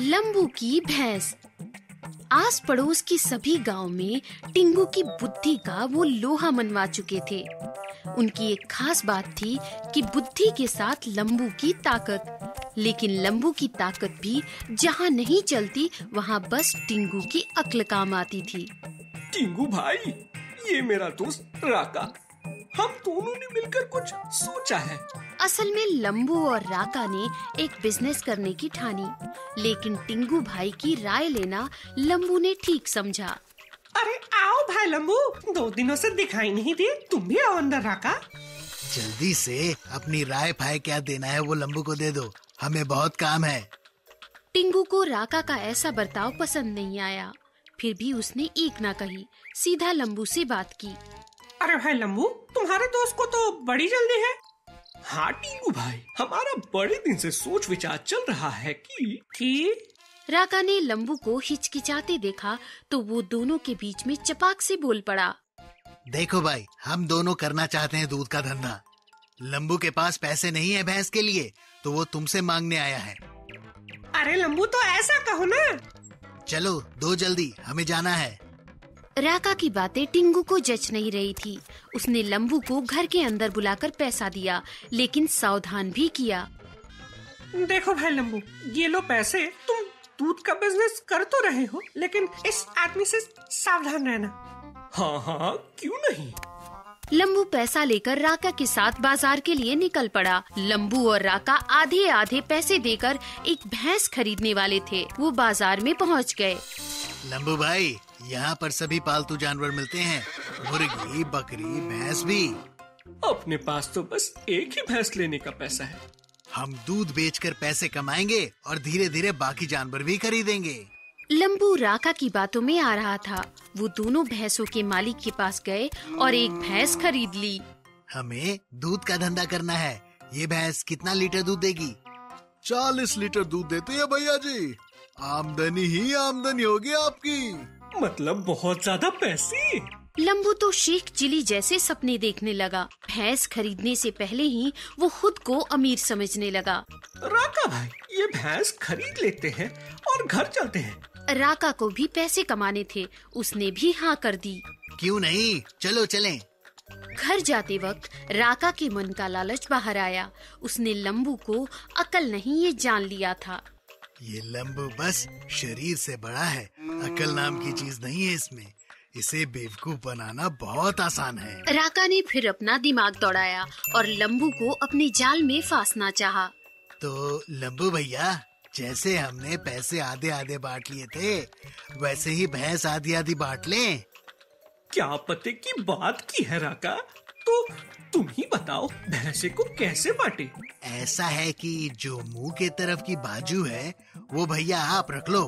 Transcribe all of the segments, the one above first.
लंबू की भैंस। आस पड़ोस के सभी गांव में टिंगू की बुद्धि का वो लोहा मनवा चुके थे। उनकी एक खास बात थी कि बुद्धि के साथ लंबू की ताकत, लेकिन लंबू की ताकत भी जहां नहीं चलती वहां बस टिंगू की अक्ल काम आती थी। टिंगू भाई, ये मेरा दोस्त राका, हम दोनों ने मिलकर कुछ सोचा है। असल में लंबू और राका ने एक बिजनेस करने की ठानी, लेकिन टिंगू भाई की राय लेना लंबू ने ठीक समझा। अरे आओ भाई लंबू, 2 दिनों से दिखाई नहीं दिए, तुम भी आओ अंदर। राका, जल्दी से अपनी राय भाई क्या देना है वो लंबू को दे दो, हमें बहुत काम है। टिंगू को राका का ऐसा बर्ताव पसंद नहीं आया, फिर भी उसने एक ना कही, सीधा लंबू से बात की। अरे भाई लंबू, तुम्हारे दोस्त को तो बड़ी जल्दी है। हाँ टिंगू भाई, हमारा बड़े दिन से सोच विचार चल रहा है कि राका ने लंबू को हिचकिचाते देखा तो वो दोनों के बीच में चपाक से बोल पड़ा। देखो भाई, हम दोनों करना चाहते हैं दूध का धंधा। लंबू के पास पैसे नहीं है भैंस के लिए, तो वो तुमसे मांगने आया है। अरे लंबू, तो ऐसा कहो ना। चलो दो जल्दी, हमें जाना है। राका की बातें टिंगू को जच नहीं रही थी। उसने लंबू को घर के अंदर बुलाकर पैसा दिया, लेकिन सावधान भी किया। देखो भाई लंबू, ये लो पैसे, तुम दूध का बिजनेस कर तो रहे हो, लेकिन इस आदमी से सावधान रहना। हाँ हाँ, क्यों नहीं। लंबू पैसा लेकर राका के साथ बाजार के लिए निकल पड़ा। लंबू और राका आधे आधे पैसे देकर एक भैंस खरीदने वाले थे। वो बाजार में पहुँच गए। लंबू भाई, यहाँ पर सभी पालतू जानवर मिलते हैं, मुर्गी, बकरी, भैंस भी। अपने पास तो बस एक ही भैंस लेने का पैसा है। हम दूध बेचकर पैसे कमाएंगे और धीरे धीरे बाकी जानवर भी खरीदेंगे। लंबू राका की बातों में आ रहा था। वो दोनों भैंसों के मालिक के पास गए और एक भैंस खरीद ली। हमें दूध का धंधा करना है। ये भैंस कितना लीटर दूध देगी? 40 लीटर दूध देते है भैया जी। आमदनी ही आमदनी होगी आपकी। मतलब बहुत ज्यादा पैसे। लंबू तो शेख चिली जैसे सपने देखने लगा। भैंस खरीदने से पहले ही वो खुद को अमीर समझने लगा। राका भाई, ये भैंस खरीद लेते हैं और घर चलते हैं। राका को भी पैसे कमाने थे, उसने भी हाँ कर दी। क्यों नहीं, चलो चलें। घर जाते वक्त राका के मन का लालच बाहर आया। उसने लंबू को अकल नहीं, ये जान लिया था। ये लंबू बस शरीर से बड़ा है, अकल नाम की चीज नहीं है इसमें। इसे बेवकूफ बनाना बहुत आसान है। राका ने फिर अपना दिमाग दौड़ाया और लंबू को अपने जाल में फांसना चाहा। तो लंबू भैया, जैसे हमने पैसे आधे आधे बांट लिए थे, वैसे ही भैंस आधी आधी बांट लें। क्या पते की बात की है राका, तो तुम ही बताओ भैंसे को कैसे बांटे। ऐसा है कि जो मुंह के तरफ की बाजू है वो भैया आप रख लो,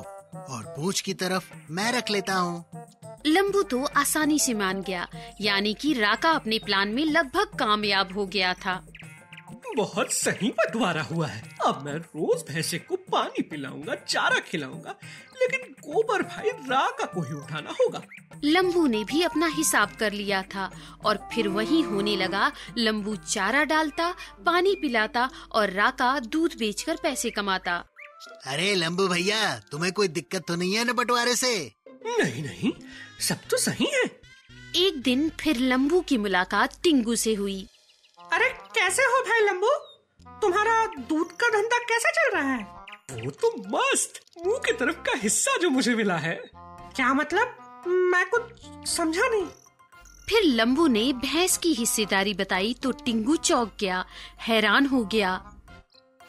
और पूंछ की तरफ मैं रख लेता हूँ। लंबू तो आसानी से मान गया, यानी कि राका अपने प्लान में लगभग कामयाब हो गया था। बहुत सही बंटवारा हुआ है। अब मैं रोज भैंसे को पानी पिलाऊंगा, चारा खिलाऊंगा, लेकिन गोबर भाई राका को ही उठाना होगा। लंबू ने भी अपना हिसाब कर लिया था और फिर वही होने लगा। लंबू चारा डालता, पानी पिलाता और राका दूध बेचकर पैसे कमाता। अरे लंबू भैया, तुम्हें कोई दिक्कत तो नहीं है ना बंटवारे से? नहीं नहीं, सब तो सही है। एक दिन फिर लंबू की मुलाकात टिंगू से हुई। अरे कैसे हो भाई लंबू, तुम्हारा दूध का धंधा कैसा चल रहा है? वो तो मस्त, मुंह की तरफ का हिस्सा जो मुझे मिला है। क्या मतलब, मैं कुछ समझा नहीं। फिर लंबू ने भैंस की हिस्सेदारी बताई तो टिंगू चौंक गया, हैरान हो गया।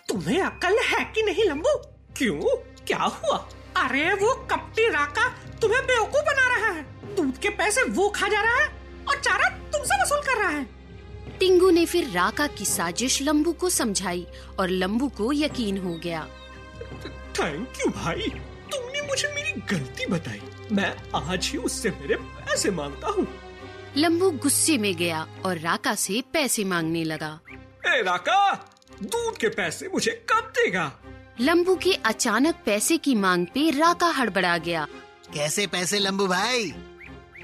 तुम्हें अकल है कि नहीं लंबू? क्यों, क्या हुआ? अरे वो कपटी राका तुम्हें बेवकूफ बना रहा है। दूध के पैसे वो खा जा रहा है और चारा तुमसे वसूल कर रहा है। टिंगू ने फिर राका की साजिश लंबू को समझाई और लंबू को यकीन हो गया। थैंक यू भाई, तुमने मुझे मेरी गलती बताई। मैं आज ही उससे मेरे पैसे मांगता हूँ। लंबू गुस्से में गया और राका से पैसे मांगने लगा। ए राका, दूध के पैसे मुझे कब देगा? लंबू के अचानक पैसे की मांग पे राका हड़बड़ा गया। कैसे पैसे लंबू भाई?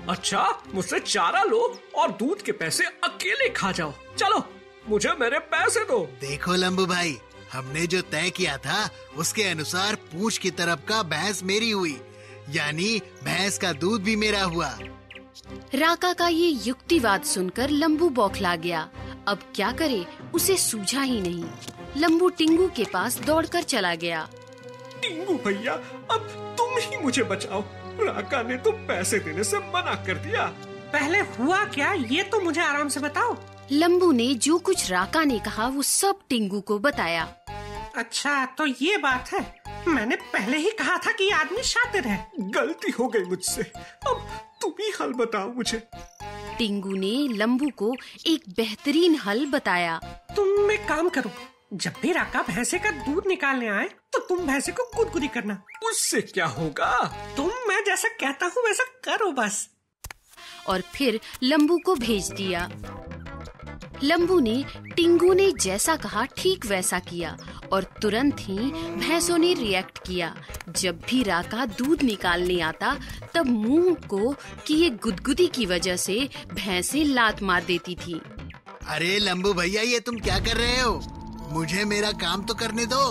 अच्छा, मुझसे चारा लो और दूध के पैसे अकेले खा जाओ। चलो, मुझे मेरे पैसे दो। देखो लंबू भाई, हमने जो तय किया था उसके अनुसार पूंछ की तरफ का भैंस मेरी हुई, यानी भैंस का दूध भी मेरा हुआ। राका का ये युक्तिवाद सुनकर लंबू बौखला गया। अब क्या करे उसे सूझा ही नहीं। लंबू टिंगू के पास दौड़कर चला गया। टिंगू भैया, अब तुम ही मुझे बचाओ, राका ने तो पैसे देने से मना कर दिया। पहले हुआ क्या ये तो मुझे आराम से बताओ। लंबू ने जो कुछ राका ने कहा वो सब टिंगू को बताया। अच्छा तो ये बात है, मैंने पहले ही कहा था कि आदमी शातिर है। गलती हो गई मुझसे, अब तुम ही हल बताओ मुझे। टिंगू ने लंबू को एक बेहतरीन हल बताया। तुम एक काम करो, जब भी राका भैंसे का दूध निकालने आए तो तुम भैंसे को गुदगुदी करना। उससे क्या होगा? तुम मैं जैसा कहता हूँ वैसा करो बस। और फिर लंबू को भेज दिया। लंबू ने टिंगू ने जैसा कहा ठीक वैसा किया और तुरंत ही भैंसों ने रिएक्ट किया। जब भी राका दूध निकालने आता तब मुंह को किए गुदगुदी की वजह से भैंसें लात मार देती थी। अरे लंबू भैया, ये तुम क्या कर रहे हो? मुझे मेरा काम तो करने दो।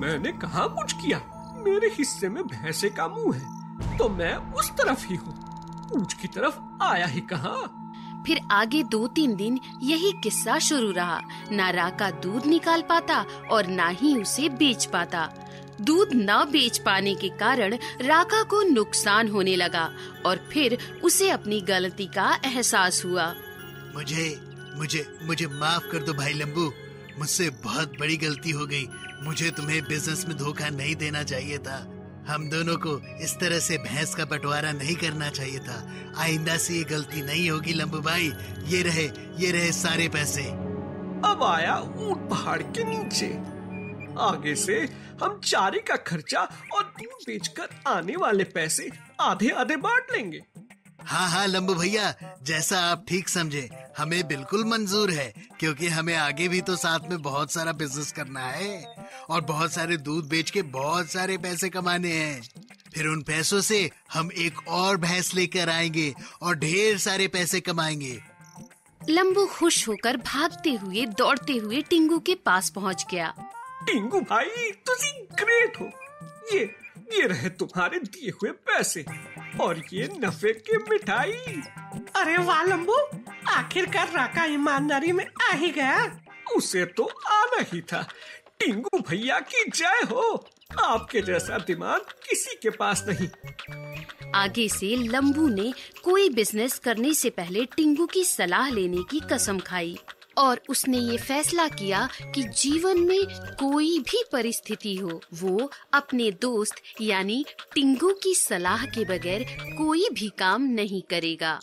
मैंने कहाँ कुछ किया? मेरे हिस्से में भैंसे का मुंह है तो मैं उस तरफ ही हूँ, पूंछ की तरफ आया ही कहाँ। फिर आगे 2-3 दिन यही किस्सा शुरू रहा। ना राका दूध निकाल पाता और ना ही उसे बेच पाता। दूध ना बेच पाने के कारण राका को नुकसान होने लगा और फिर उसे अपनी गलती का एहसास हुआ। मुझे मुझे मुझे माफ कर दो भाई लंबू, मुझसे बहुत बड़ी गलती हो गई। मुझे तुम्हें बिजनेस में धोखा नहीं देना चाहिए था। हम दोनों को इस तरह से भैंस का बंटवारा नहीं करना चाहिए था। आइंदा से ये गलती नहीं होगी लंबू भाई। ये रहे सारे पैसे। अब आया ऊंट पहाड़ के नीचे। आगे से हम चारे का खर्चा और दूध बेचकर आने वाले पैसे आधे आधे बांट लेंगे। हाँ हाँ लंबू भैया, जैसा आप ठीक समझे हमें बिल्कुल मंजूर है, क्योंकि हमें आगे भी तो साथ में बहुत सारा बिजनेस करना है और बहुत सारे दूध बेच के बहुत सारे पैसे कमाने हैं। फिर उन पैसों से हम एक और भैंस लेकर आएंगे और ढेर सारे पैसे कमाएंगे। लंबू खुश होकर दौड़ते हुए टिंगू के पास पहुंच गया। टिंगू भाई, तुसी ग्रेट हो। ये रहे तुम्हारे दिए हुए पैसे और ये नफे की मिठाई। अरे वाह लंबू, आखिरकार राका ईमानदारी में आ ही गया। उसे तो आना ही था। टिंगू भैया की जय हो, आपके जैसा दिमाग किसी के पास नहीं। आगे से लंबू ने कोई बिजनेस करने से पहले टिंगू की सलाह लेने की कसम खाई और उसने ये फैसला किया कि जीवन में कोई भी परिस्थिति हो वो अपने दोस्त यानी टिंगू की सलाह के बगैर कोई भी काम नहीं करेगा।